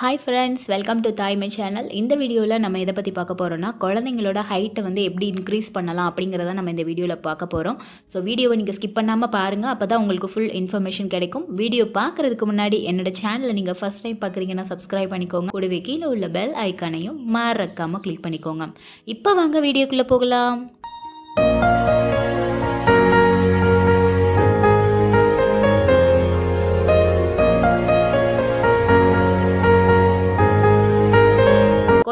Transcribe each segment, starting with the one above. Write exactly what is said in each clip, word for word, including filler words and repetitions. Hi friends, welcome to Thaaimai channel. In this video la nama edha patti paaka poromna kolandengaloda height vandu eppadi increase pannalam apdingiradha nama indha video la paaka porom. So video va neenga skip pannama paarenga appoda ungalku full information kedaikum. Video paakradhukku munnadi enoda channel la neenga first time paakreenga na subscribe panikonga. Kodave keela ulla bell icon ayum marakama click panikonga. Ipo vaanga video kulla pogalam.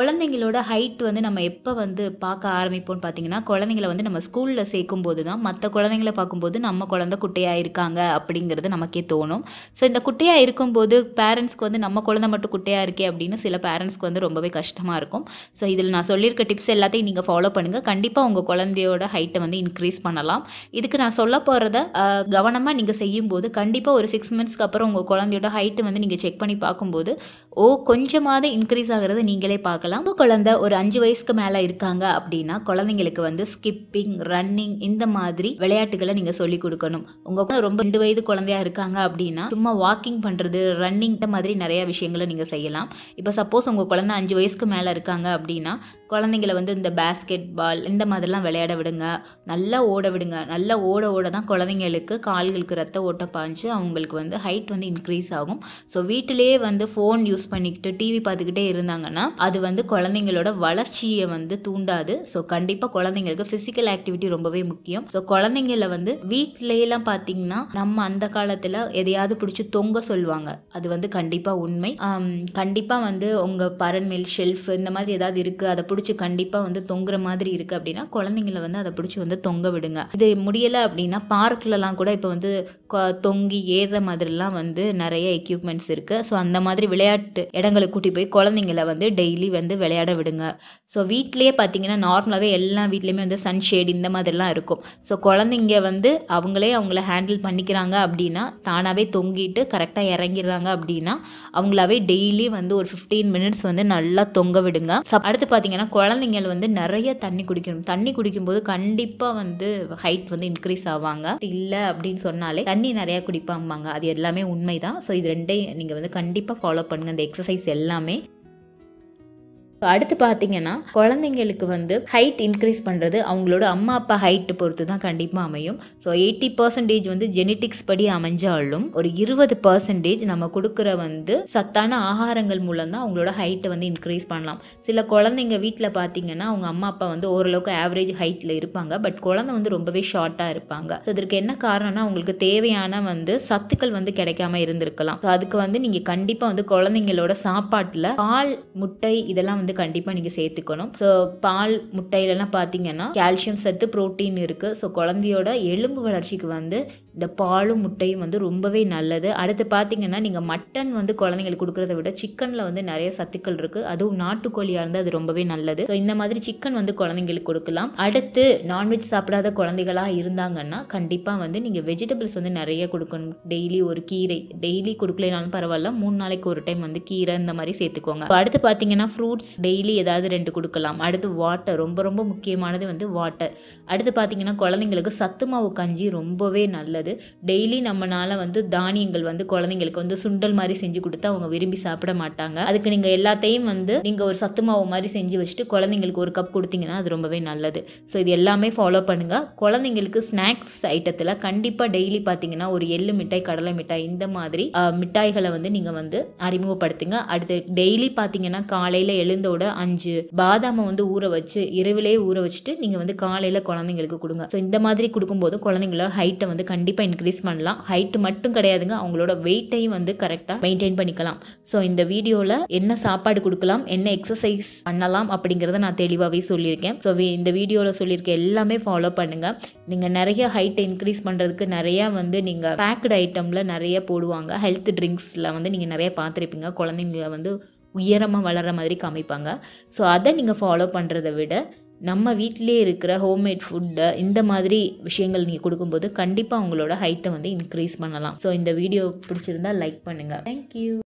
கொழந்தைங்களோட height வந்து நம்ம எப்ப வந்து பார்க்க ஆரம்பிப்போம் பாத்தீங்கன்னா குழந்தைகளை வந்து நம்ம ஸ்கூல்ல சேக்கும்போது தான் மத்த குழந்தைகளை பாக்கும்போது நம்ம குழந்தை குட்டையா இருக்காங்க அப்படிங்கிறது நமக்கே தோணும். சோ இந்த குட்டையா இருக்கும்போது பேரண்ட்ஸ்க்கு வந்து நம்ம குழந்தை மட்டும் குட்டையா இருக்கே அப்படினு சில பேரண்ட்ஸ்க்கு வந்து ரொம்பவே கஷ்டமா இருக்கும். சோ இதில நான் சொல்லியிருக்க டிப்ஸ் எல்லாத்தையும் நீங்க ஃபாலோ பண்ணுங்க. கண்டிப்பா உங்க குழந்தையோட ஹைட் வந்து இன்கிரீஸ் பண்ணலாம். இதுக்கு நான் சொல்ல போறத கவனமா நீங்க செய்யும்போது கண்டிப்பா ஒரு six monthsக்கு அப்புறம் உங்க குழந்தையோட ஹைட் வந்து நீங்க செக் பண்ணி பாக்கும்போது ஓ கொஞ்சமாவது இன்கிரீஸ் ஆகுறது நீங்களே பார்க்கலாம். நம்ம குழந்தை ஒரு அஞ்சு வயசுக்கு மேல இருக்காங்க அப்படினா குழந்தைகளுக்கு வந்து ஸ்கிப்பிங் ரன்னிங் இந்த மாதிரி விளையாட்டுகளை நீங்க சொல்லி கொடுக்கணும். உங்க ரொம்ப ரெண்டு வயது குழந்தையா இருக்காங்க அப்படினா சும்மா வாக்கிங் பண்றது ரன்னிங் இந்த மாதிரி நிறைய விஷயங்களை நீங்க செய்யலாம். இப்போ சப்போஸ் உங்க குழந்தை அஞ்சு வயசுக்கு மேல இருக்காங்க அப்படினா குழந்தைகளை வந்து இந்த பாஸ்கெட் பால் இந்த மாதிரிலாம் விளையாட விடுங்க. நல்லா ஓட விடுங்க. நல்லா ஓட ஓட தான் குழந்தைகளுக்கு கால்களுக்கு ரத்த ஓட்டம் பாஞ்சு அவங்களுக்கு வந்து ஹைட் வந்து இன்க்ரீஸ் ஆகும். சோ வீட்டிலேயே வந்து ஃபோன் யூஸ் பண்ணிக்கிட்டு டிவி பார்த்துக்கிட்டே இருந்தாங்கன்னா அது வந்து குழந்தைகளோட வளர்ச்சியை வந்து தூண்டாது. சோ கண்டிப்பா குழந்தைகளுக்கு ஃபிசிக்கல் ஆக்டிவிட்டி ரொம்பவே முக்கியம். சோ குழந்தைகளை வந்து வீட்டிலேலாம் பார்த்தீங்கன்னா நம்ம அந்த காலத்துல எதையாவது பிடிச்சி தொங்க சொல்வாங்க. அது வந்து கண்டிப்பா உண்மை. கண்டிப்பா வந்து உங்க பரன்மேல் ஷெல்ஃப் இந்த மாதிரி ஏதாவது இருக்கு அத கண்டிப்பா வந்து தொங்குற மாதிரி இருக்கு அப்படினா குழந்தைகளை வந்து அத பிடிச்சு வந்து தொங்க விடுங்க. இது முடியல அப்படினா பார்க்ல எல்லாம் கூட இப்ப வந்து தொங்கி ஏற மாதிரிலாம் வந்து நிறைய எக்யூப்மென்ட்ஸ் இருக்கு. சோ அந்த மாதிரி விளையாட்டு இடங்களுக்கு கூட்டி போய் குழந்தைகளை வந்து டெய்லி வந்து விளையாட விடுங்க. சோ வீட்லயே பாத்தீங்கன்னா நார்மலாவே எல்லா வீட்லயுமே வந்து சன் ஷேட் இந்த மாதிரிலாம் இருக்கும். சோ குழந்தைங்க வந்து அவங்களே அவங்கள ஹேண்டில் பண்ணிக்கறாங்க அப்படினா தானாவே தொங்கிட்டு கரெக்ட்டா இறங்கிடுறாங்க அப்படினா அவங்களாவே டெய்லி வந்து ஒரு fifteen minutes வந்து நல்லா தொங்க விடுங்க. அடுத்து பாத்தீங்கன்னா குழந்தைகள் வந்து நிறைய தண்ணி குடிக்கணும். தண்ணி குடிக்கும்போது கண்டிப்பா வந்து ஹைட் வந்து இன்கிரீஸ் ஆவாங்க இல்ல அப்படினு சொன்னாலே தண்ணி நிறைய குடிப்பாம்பாங்க. அது எல்லாமே உண்மைதான். சோ இது ரெண்டையும் நீங்க வந்து கண்டிப்பா ஃபாலோ பண்ணுங்க இந்த எக்சர்சைஸ் எல்லாமே. அடுத்து பாத்தீங்கன்னா குழந்தைகளுக்கு வந்து ஹைட் இன்க்ரீஸ் பண்றது அவங்களோட அம்மா அப்பா ஹைட் பொறுத்து தான் கண்டிப்பா அமையும். சோ eighty percent வந்து ஜெனெடிக்ஸ் படி அமைஞ்சாலும் ஒரு twenty percent நம்ம கொடுக்கிற வந்து சத்தான ஆகாரங்கள் மூலம் தான் அவங்களோட ஹைட் வந்து இன்க்ரீஸ் பண்ணலாம். சில குழந்தைங்க வீட்ல பாத்தீங்கன்னா அவங்க அம்மா அப்பா வந்து ஓரளவுக்கு ஆவரேஜ் ஹைட்ல இருப்பாங்க. பட் குழந்தை வந்து ரொம்பவே ஷார்ட்டா இருப்பாங்க. இதற்கு என்ன காரணம்னா அவங்களுக்கு தேவையான வந்து சத்துக்கள் வந்து கிடைக்காம இருந்திருக்கலாம். சோ அதுக்கு வந்து நீங்க கண்டிப்பா வந்து குழந்தைகளோட சாப்பாட்டுல பால் முட்டை இதெல்லாம் கண்டிப்பா நீங்க சேர்த்துக்கணும். சோ பால் முட்டையில எல்லாம் பாத்தீங்கன்னா கால்சியம் சத்து புரோட்டீன் இருக்கு. சோ குழந்தையோட எலும்பு வளர்ச்சிக்கு வந்து இந்த பாலும் முட்டையும் வந்து ரொம்பவே நல்லது. அடுத்து பாத்தீங்கன்னா நீங்க மட்டன் வந்து குழந்தைகளுக்கு கொடுக்கறதை விட சிக்கன்ல வந்து நிறைய சத்துக்கள் இருக்கு. அதுவும் நாட்டுக்கோழியா இருந்தா அது ரொம்பவே நல்லது. சோ இந்த மாதிரி சிக்கன் வந்து குழந்தைகளுக்கு கொடுக்கலாம். அடுத்து நான்வெஜ் சாப்பிடாத குழந்தைகளா இருந்தாங்கன்னா கண்டிப்பா வந்து நீங்க வெஜிடபிள்ஸ் வந்து நிறைய கொடுக்கணும். டெய்லி ஒரு கீரை டெய்லி கொடுக்கலனாலும் பரவாயில்ல மூணு நாளைக்கு ஒரு டைம் வந்து கீரை இந்த மாதிரி சேர்த்துக்கோங்க. அடுத்து பாத்தீங்கன்னா ஃப்ரூட்ஸ் டெய்லி ஏதாவது ரெண்டு கொடுக்கலாம். அடுத்து வாட்டர் ரொம்ப ரொம்ப முக்கியமானது வந்து வாட்டர். அடுத்து பாத்தீங்கன்னா குழந்தைகளுக்கு சத்து மாவு கஞ்சி ரொம்பவே நல்லது. டெய்லி நம்மனால வந்து தானியங்கள் வந்து குழந்தைகளுக்கு வந்து சுண்டல் மாதிரி செஞ்சு கொடுத்தா அவங்க விரும்பி சாப்பிட மாட்டாங்க. அதுக்கு நீங்க எல்லாத்தையும் வந்து நீங்க ஒரு சத்து மாவு மாதிரி செஞ்சு வச்சுட்டு குழந்தைங்களுக்கு ஒரு கப் கொடுத்தீங்கன்னா அது ரொம்பவே நல்லது. ஸோ இது எல்லாமே ஃபாலோ பண்ணுங்க. குழந்தைங்களுக்கு ஸ்நாக்ஸ் ஐட்டத்துல கண்டிப்பா டெய்லி பாத்தீங்கன்னா ஒரு எள்ளு மிட்டாய் கடலை மிட்டாய் இந்த மாதிரி மிட்டாய்களை வந்து நீங்க வந்து அறிமுகப்படுத்துங்க. அடுத்து டெய்லி பாத்தீங்கன்னா காலையில எழுந்த அஞ்சு பாதாம வந்து ஊற வச்சு இரவிலே ஊற வச்சுட்டு நீங்க வந்து காலையில குழந்தைங்களுக்கு கொடுங்க. சோ இந்த மாதிரி கொடுக்கும்போது குழந்தைகளோட ஹைட்டை வந்து கண்டிப்பா இன்க்ரீஸ் பண்ணலாம். ஹைட் மட்டும் கிடையாதுங்க அவங்களோட வெயிட்டையும் வந்து கரெக்டா மெயின்டைன் பண்ணிக்கலாம். சோ இந்த வீடியோல என்ன சாப்பாடு கொடுக்கலாம் என்ன எக்ஸசைஸ் பண்ணலாம் அப்படிங்கறத நான் தெளிவாவே சொல்லியிருக்கேன். சோ இந்த வீடியோல சொல்லியிருக்க எல்லாமே ஃபாலோ பண்ணுங்க. நீங்க நிறைய ஹைட்டை இன்க்ரீஸ் பண்றதுக்கு நிறைய வந்து நீங்க பேக்டு ஐட்டம்ல நிறைய போடுவாங்க. ஹெல்த் ட்ரிங்க்ஸ்ல வந்து நீங்க நிறைய பார்த்திருப்பீங்க. குழந்தைங்களை வந்து உயரமாக வளர்கிற மாதிரி காமிப்பாங்க. ஸோ அதை நீங்கள் ஃபாலோ பண்ணுறதை விட நம்ம வீட்டிலே இருக்கிற ஹோம்மேட் ஃபுட்டு இந்த மாதிரி விஷயங்கள் நீங்கள் கொடுக்கும்போது கண்டிப்பாக அவங்களோட ஹைட்டை வந்து இன்க்ரீஸ் பண்ணலாம். ஸோ இந்த வீடியோ பிடிச்சிருந்தா லைக் பண்ணுங்கள். தேங்க்யூ.